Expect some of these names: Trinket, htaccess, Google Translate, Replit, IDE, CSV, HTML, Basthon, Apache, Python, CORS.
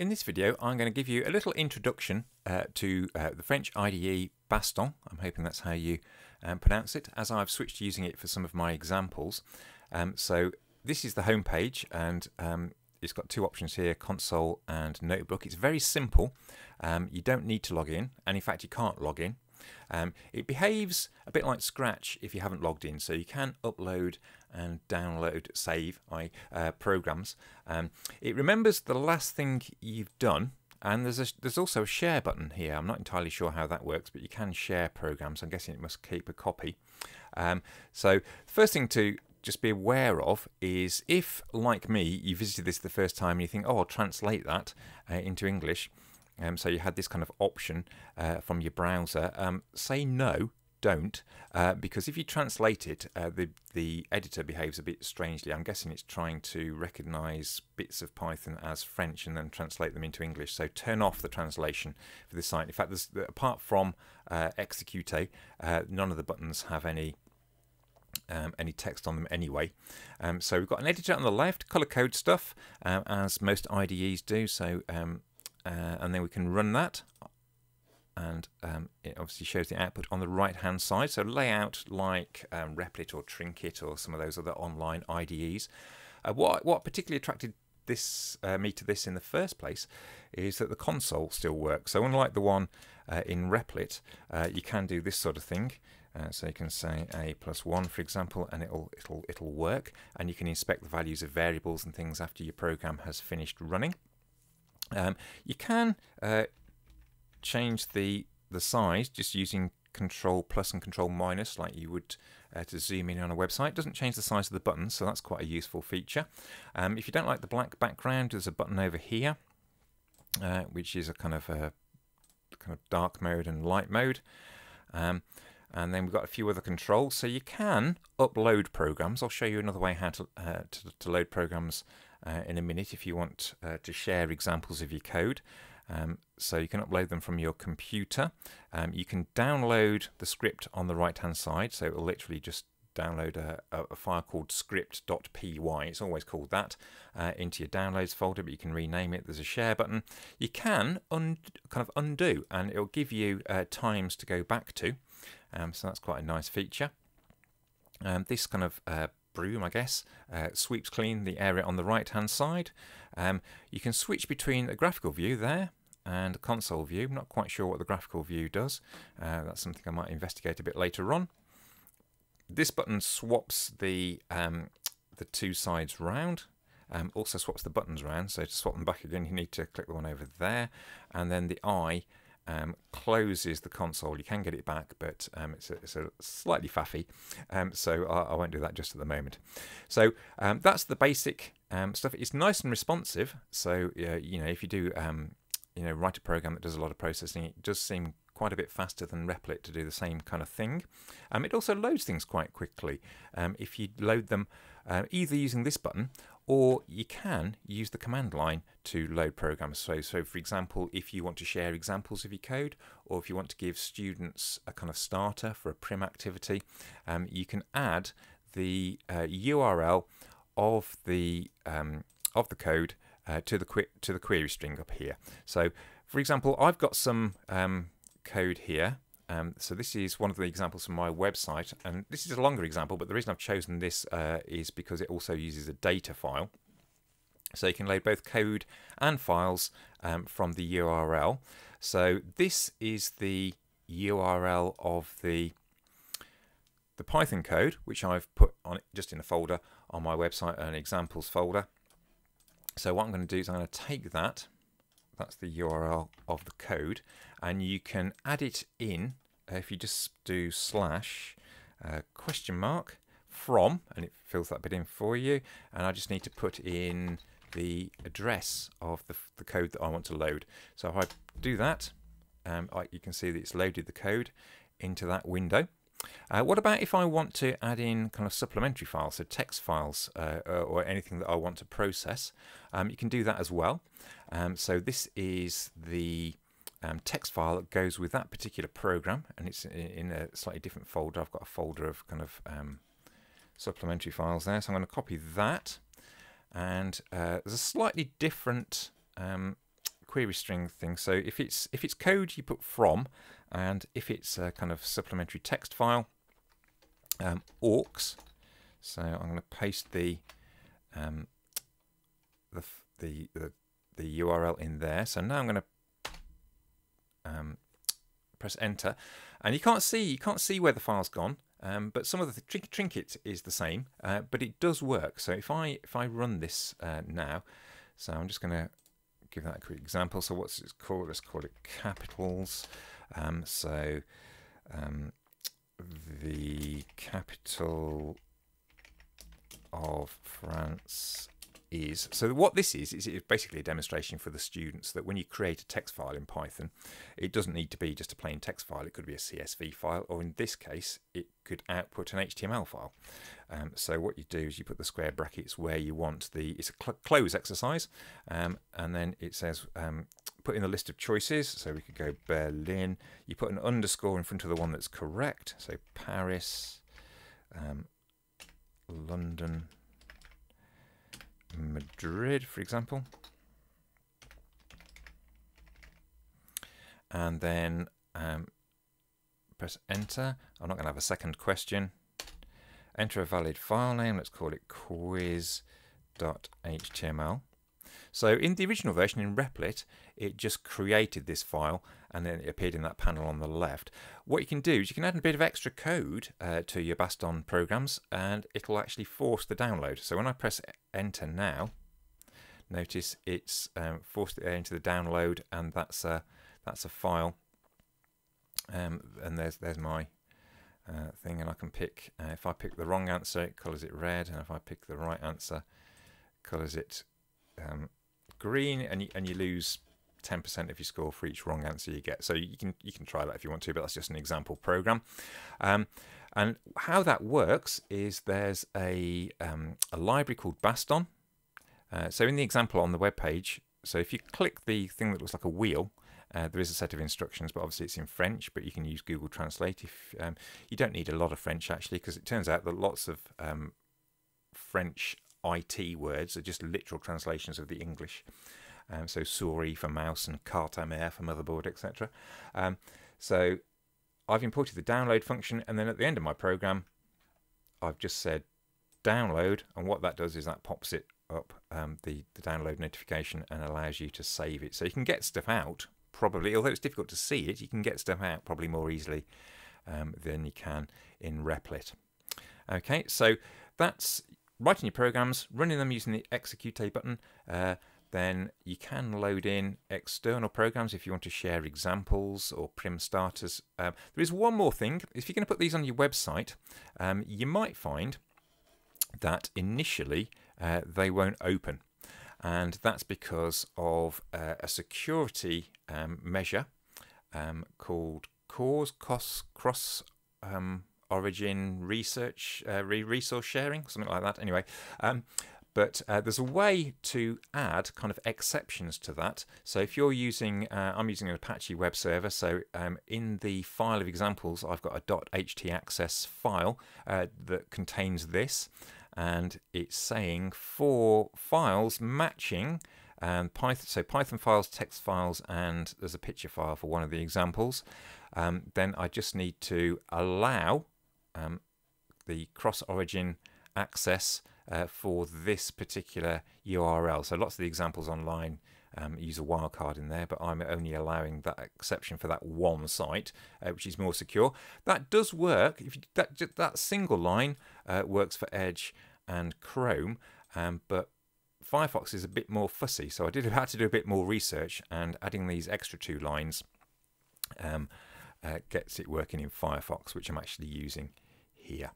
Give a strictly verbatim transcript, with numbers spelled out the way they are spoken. In this video, I'm going to give you a little introduction uh, to uh, the French I D E Basthon. I'm hoping that's how you um, pronounce it, as I've switched to using it for some of my examples. Um, so this is the home page, and um, it's got two options here, console and notebook. It's very simple. Um, you don't need to log in, and in fact you can't log in. Um, it behaves a bit like Scratch if you haven't logged in, so you can upload and download, save I, uh, programs. Um, it remembers the last thing you've done, and there's, a, there's also a share button here. I'm not entirely sure how that works, but you can share programs. I'm guessing it must keep a copy. Um, so the first thing to just be aware of is if, like me, you visited this the first time and you think, oh, I'll translate that uh, into English. Um, so you had this kind of option uh, from your browser. Um, say no, don't, uh, because if you translate it, uh, the, the editor behaves a bit strangely. I'm guessing it's trying to recognize bits of Python as French and then translate them into English. So turn off the translation for this site. In fact, there's, apart from uh, Execute, uh, none of the buttons have any Um, any text on them anyway. Um, so we've got an editor on the left, color code stuff, um, as most I D Es do. So um, uh, and then we can run that, and um, it obviously shows the output on the right hand side. So layout like um, Replit or Trinket or some of those other online I D Es. Uh, what what particularly attracted this uh, me to this in the first place is that the console still works. So unlike the one uh, in Replit, uh, you can do this sort of thing. Uh, so you can say a plus one, for example, and it'll it'll it'll work, and you can inspect the values of variables and things after your program has finished running. Um, you can uh, change the the size just using Control plus and Control minus, like you would uh, to zoom in on a website. It doesn't change the size of the button, so that's quite a useful feature. Um, if you don't like the black background, there's a button over here, uh, which is a kind of a kind of dark mode and light mode. Um, And then we've got a few other controls, so you can upload programs. I'll show you another way how to, uh, to, to load programs uh, in a minute if you want uh, to share examples of your code. Um, so you can upload them from your computer. Um, you can download the script on the right-hand side, so it will literally just download a, a file called script dot P Y, it's always called that, uh, into your downloads folder, but you can rename it. There's a share button. You can un kind of undo, and it'll give you uh, times to go back to, um, so that's quite a nice feature. Um, this kind of uh, broom, I guess, uh, sweeps clean the area on the right-hand side. Um, you can switch between a graphical view there and a console view. I'm not quite sure what the graphical view does. Uh, that's something I might investigate a bit later on. This button swaps the um, the two sides round, um, also swaps the buttons round, so to swap them back again you need to click the one over there, and then the eye um, closes the console. You can get it back, but um, it's, a, it's a slightly faffy, um, so I, I won't do that just at the moment. So um, that's the basic um, stuff. It's nice and responsive, so uh, you know, if you do um, you know, write a program that does a lot of processing, it does seem quite a bit faster than Replit to do the same kind of thing. Um, it also loads things quite quickly um, if you load them uh, either using this button, or you can use the command line to load programs. So, so for example, if you want to share examples of your code, or if you want to give students a kind of starter for a prim activity, um, you can add the uh, U R L of the um, of the code uh, to the qu to the query string up here. So, for example, I've got some um, code here. Um, so this is one of the examples from my website, and this is a longer example, but the reason I've chosen this uh, is because it also uses a data file. So you can load both code and files um, from the U R L. So this is the U R L of the the Python code, which I've put on it just in a folder on my website, an examples folder. So what I'm going to do is I'm going to take that. That's the U R L of the code, and you can add it in if you just do slash uh, question mark from, and it fills that bit in for you, and I just need to put in the address of the, the code that I want to load. So if I do that, um, I, you can see that it's loaded the code into that window. Uh, what about if I want to add in kind of supplementary files, so text files uh, or anything that I want to process? Um, you can do that as well. Um, so this is the um, text file that goes with that particular program, and it's in a slightly different folder. I've got a folder of kind of um, supplementary files there, so I'm going to copy that. And uh, there's a slightly different um, query string thing. So if it's if it's code, you put from, and if it's a kind of supplementary text file, um, aux. So I'm going to paste the um, the, the the the U R L in there. So now I'm going to um, press enter, and you can't see you can't see where the file's gone. Um, but some of the trin trinket is the same, uh, but it does work. So if I if I run this uh, now, so I'm just going to give that a quick example. So what's it called? Let's call it capitals. Um, so um, the capital of France is. So what this is is it's basically a demonstration for the students that when you create a text file in Python, it doesn't need to be just a plain text file. It could be a C S V file, or in this case, it could output an H T M L file. Um, so what you do is you put the square brackets where you want the. It's a cl close exercise, um, and then it says um, put in the list of choices. So we could go Berlin. You put an underscore in front of the one that's correct. So Paris, um, London, Madrid, for example, and then um, press enter. I'm not going to have a second question. Enter a valid file name. Let's call it quiz dot H T M L. So in the original version in Replit, it just created this file and then it appeared in that panel on the left. What you can do is you can add a bit of extra code uh, to your Basthon programs, and it'll actually force the download. So when I press enter now, notice it's um, forced it into the download, and that's a that's a file. Um, and there's there's my uh, thing, and I can pick. Uh, if I pick the wrong answer, it colours it red, and if I pick the right answer, colours it um, green, and you, and you lose ten percent of your score for each wrong answer you get. So you can you can try that if you want to, but that's just an example program. Um, and how that works is there's a um, a library called Basthon. Uh, so in the example on the web page, so if you click the thing that looks like a wheel, uh, there is a set of instructions, but obviously it's in French. But you can use Google Translate if um, you don't need a lot of French actually, because it turns out that lots of um, French I T words are just literal translations of the English. Um, so souris for mouse and carte à mère for motherboard, et cetera. Um, so I've imported the download function, and then at the end of my program, I've just said download, and what that does is that pops it up, um, the, the download notification, and allows you to save it. So you can get stuff out probably, although it's difficult to see it, you can get stuff out probably more easily um, than you can in Replit. Okay, so that's writing your programs, running them using the execute button. Uh, then you can load in external programs if you want to share examples or prim starters. Um, there is one more thing. If you're going to put these on your website, um, you might find that initially uh, they won't open. And that's because of uh, a security um, measure um, called CORS, cross um, origin research, uh, resource sharing, something like that. Anyway. Um, But uh, there's a way to add kind of exceptions to that. So if you're using, uh, I'm using an Apache web server. So um, in the file of examples, I've got a .htaccess file uh, that contains this, and it's saying for files matching um, Python, so Python files, text files, and there's a picture file for one of the examples. Um, then I just need to allow um, the cross-origin access Uh, for this particular U R L. So lots of the examples online um, use a wildcard in there, but I'm only allowing that exception for that one site, uh, which is more secure. That does work. If you, that, that single line uh, works for Edge and Chrome, um, but Firefox is a bit more fussy. So I did have to do a bit more research, and adding these extra two lines um, uh, gets it working in Firefox, which I'm actually using here.